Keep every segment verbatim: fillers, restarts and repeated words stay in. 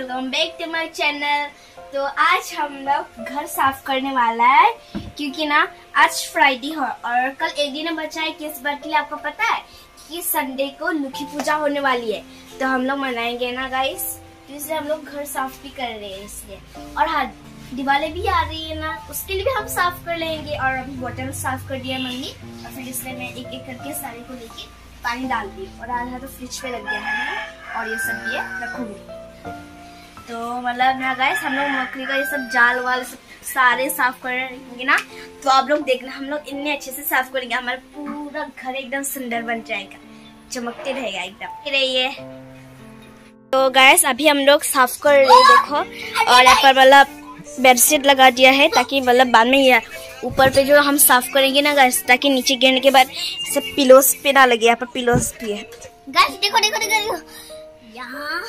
Welcome back to my channel. तो आज हम लोग घर साफ करने वाला है क्योंकि ना आज फ्राइडे है और कल एक दिन बचा है। किस बात के लिए आपको पता है कि संडे को लक्ष्मी पूजा होने वाली है तो हम लोग मनाएंगे ना गाइस, तो इसलिए हम लोग घर साफ भी कर रहे हैं इसलिए। और हाँ, दिवाली भी आ रही है ना, उसके लिए भी हम साफ कर लेंगे। और अभी बॉटल साफ कर दिया मम्मी और फिर इसलिए मैं एक एक करके सारे को लेके पानी डाल दी और आधा तो फ्रिज पे लग गया है और ये सब ये रखूंगी। तो मतलब ना गाइस हम लोग मकड़ी का ये सब जाल वाल सब सारे साफ करेंगे ना, तो आप लोग देखना हम लोग इतने अच्छे से साफ करेंगे, हमारा पूरा घर एकदम सुंदर बन जाएगा, चमकते रहेगा एकदम रहिए। तो गाइस अभी हम लोग साफ कर रहे देखो, और यहाँ पर मतलब बेडशीट लगा दिया है ताकि मतलब बाद में ये ऊपर पे जो हम साफ करेंगे ना गाइस, ताकि नीचे गिरने के बाद सब पिलोस पे ना लगे। यहाँ पर पिलोस भी है गाइस, देखो देखो देखो यहाँ।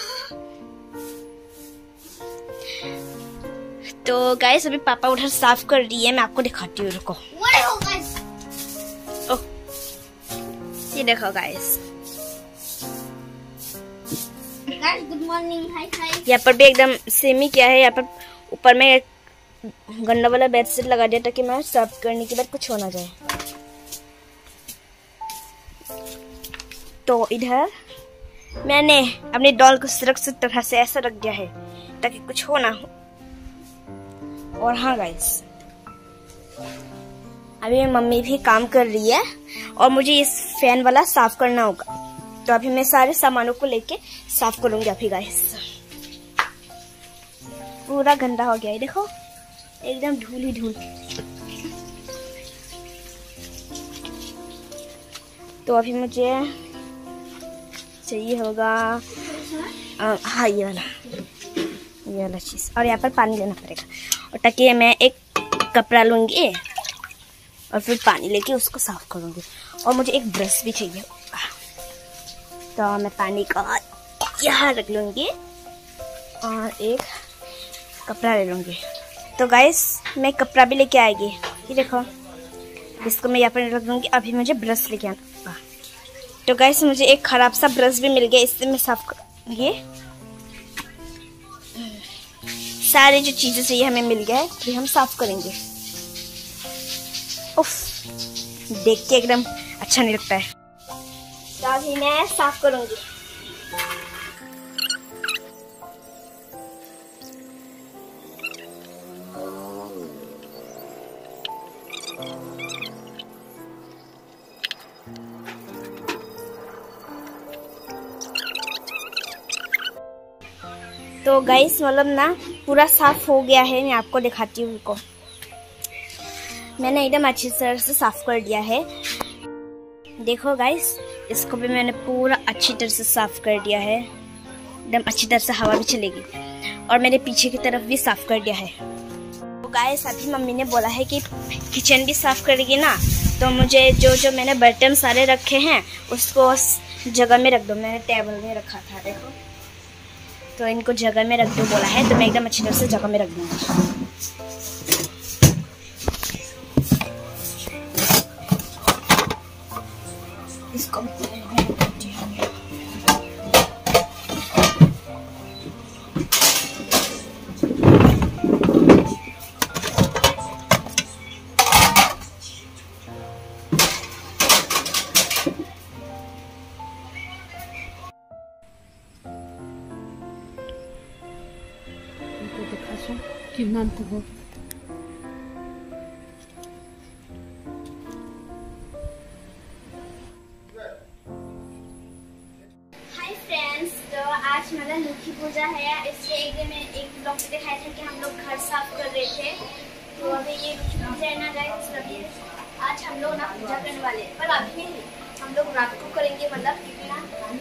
तो गाइस अभी पापा उधर साफ कर रही है, मैं आपको दिखाती हूँ रुको। ओ, ये देखो guys, good morning hi hi. यहाँ पर भी एकदम सेम ही क्या है, यहाँ पर ऊपर में एक गंदा वाला बेडशीट लगा दिया ताकि मैं साफ करने के बाद कुछ हो ना जाए। तो इधर मैंने अपने डॉल को सुरक्षित तरह से ऐसा रख दिया है ताकि कुछ हो ना हो। और हाँ गाइस अभी मम्मी भी काम कर रही है और मुझे इस फैन वाला साफ करना होगा, तो अभी मैं सारे सामानों को लेके साफ करूंगी। अभी गाइस पूरा गंदा हो गया है देखो, एकदम धूल ही धूल। तो अभी मुझे चाहिए होगा आ, हाँ ये वाला ये वाला चीज़, और यहाँ पर पानी लेना पड़ेगा और ताकि मैं एक कपड़ा लूँगी और फिर पानी लेके उसको साफ करूँगी। और मुझे एक ब्रश भी चाहिए, तो मैं पानी का यहाँ रख लूँगी और एक कपड़ा ले लूँगी। तो गाइस मैं कपड़ा भी लेके आएगी, ये देखो इसको मैं यहाँ पर रख दूँगी। अभी मुझे ब्रश लेके आना। तो गाइस मुझे एक खराब सा ब्रश भी मिल गया, इससे मैं साफ करूँगी। सारे जो चीजें चाहिए हमें मिल गया है, फिर हम साफ करेंगे। उफ, देख के एकदम अच्छा नहीं लगता है। तो अभी मैं साफ करूंगी। तो गाइस मतलब ना पूरा साफ हो गया है, मैं आपको दिखाती हूँ उनको। मैंने एकदम अच्छी तरह से साफ कर दिया है देखो गाइस, इसको भी मैंने पूरा अच्छी तरह से साफ कर दिया है, एकदम अच्छी तरह से हवा भी चलेगी। और मेरे पीछे की तरफ भी साफ कर दिया है। तो गाइस अभी मम्मी ने बोला है कि किचन भी साफ करेगी ना, तो मुझे जो जो मैंने बर्तन सारे रखे हैं उसको जगह में रख दो। मैंने टेबल में रखा था देखो, तो इनको जगह में रख दो बोला है, तो मैं एकदम अच्छी तरह से जगह में रख दूंगी। इसको कितना तो हाय फ्रेंड्स, तो आज मतलब लक्ष्मी पूजा है, इसलिए एक दिन मैं एक ब्लॉग में दिखाया था कि हम लोग घर साफ कर रहे थे। तो अभी ये लक्ष्मी पूजा है ना गाइस, आज हम लोग ना पूजा करने वाले हैं, पर अभी नहीं, हम लोग रात को करेंगे। मतलब क्योंकि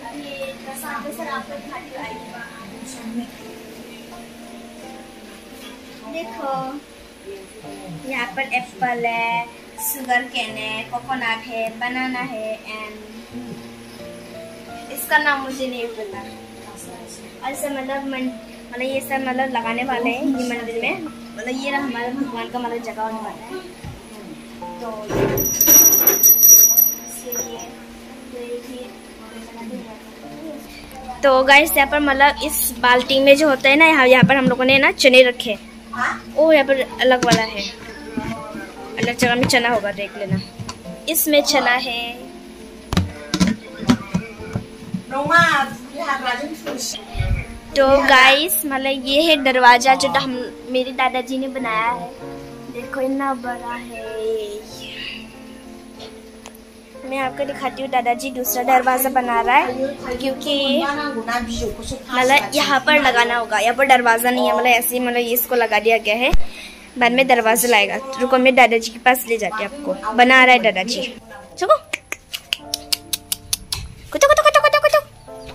ना ये प्रसाद सर आप लोग खाली आएगी देखो, यहाँ पर एप्पल है, शुगर कैन है, कोकोनट है, बनाना है एंड इसका नाम मुझे नहीं पता। और सब मतलब मतलब ये सब मतलब लगाने वाले हैं ये मंदिर में, मतलब ये हमारा भगवान का मतलब जगह होने वाला है। तो इसके लिए तो गाइस यहाँ पर मतलब इस बाल्टी में जो होता है ना, यहाँ यहाँ पर हम लोगों ने ना चने रखे। ओ यहाँ पर अलग वाला है, अलग जगह में चना होगा, देख लेना। इसमें चना है, तो गाइस मतलब ये है दरवाजा जो हम मेरे दादाजी ने बनाया है। देखो इतना बड़ा है। मैं आपको दिखाती हूँ, दादाजी दूसरा दरवाजा बना रहा है क्योंकि मतलब यहाँ पर लगाना होगा। यहाँ पर दरवाजा नहीं है, मतलब ऐसे ही मतलब इसको लगा दिया गया है, बाद में दरवाजा लाएगा। रुको मैं दादाजी के पास ले जाती हूँ आपको। बना रहा है दादाजी। चलो कुतो कुतो कुतो कुतो कुतो।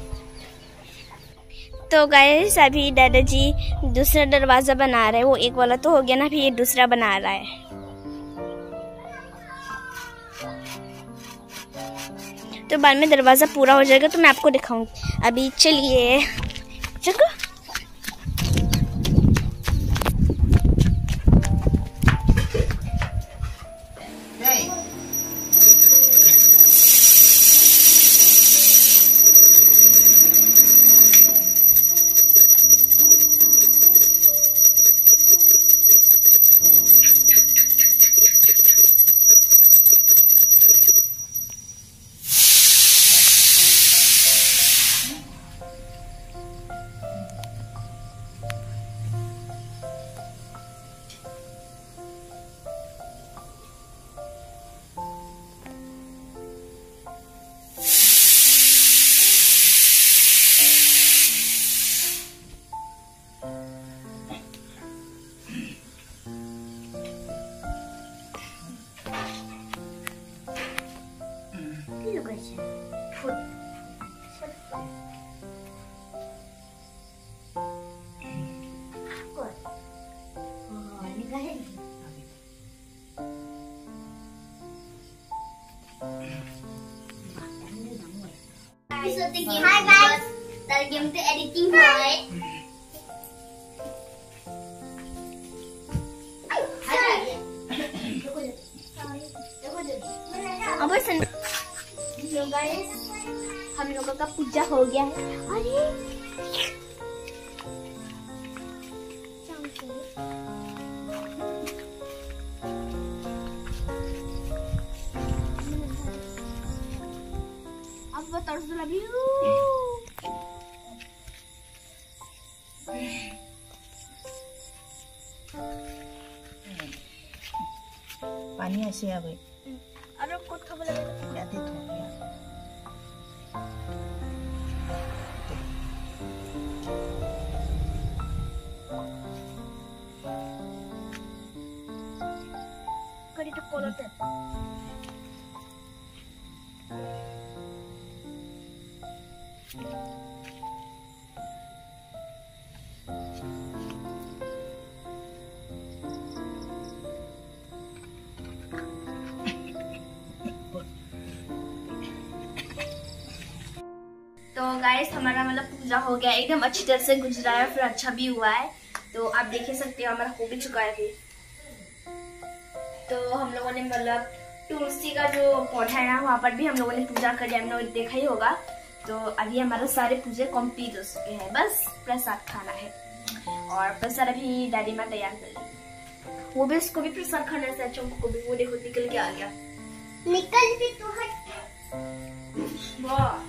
तो गाइस अभी दादाजी दूसरा दरवाजा बना रहे हैं। वो एक वाला तो हो गया ना, अभी ये दूसरा बना रहा है। तो बाद में दरवाजा पूरा हो जाएगा तो मैं आपको दिखाऊंगी। अभी चलिए चलो। Hi guys, tadi game tu editing boy. अब सन गाइस हम लोगों का पूजा हो गया है। अरे अब वो तरस लगी। पानी ऐसे आ गई। अरे कुछ खबर जाते तो कड़ी तो कोलते गाइस हमारा मतलब पूजा हो गया, एकदम अच्छी तरह से गुजरा है, फिर अच्छा भी हुआ है। तो आप देख ही सकते हो हमारा हो भी चुका है अभी। तो हम लोगों ने मतलब तुलसी का जो पौधा है ना, वहाँ पर भी हम लोगों ने पूजा करी, हम लोगों ने देखा ही होगा। तो अभी हमारा सारे पूजे कंप्लीट हो चुके हैं, बस प्रसाद खाना है। और प्रसाद अभी दादी माँ तैयार कर ली, वो भी उसको भी प्रसाद खाना है। चौंक को भी वो देखो निकल के आ गया, निकल भी तो हट। वाह।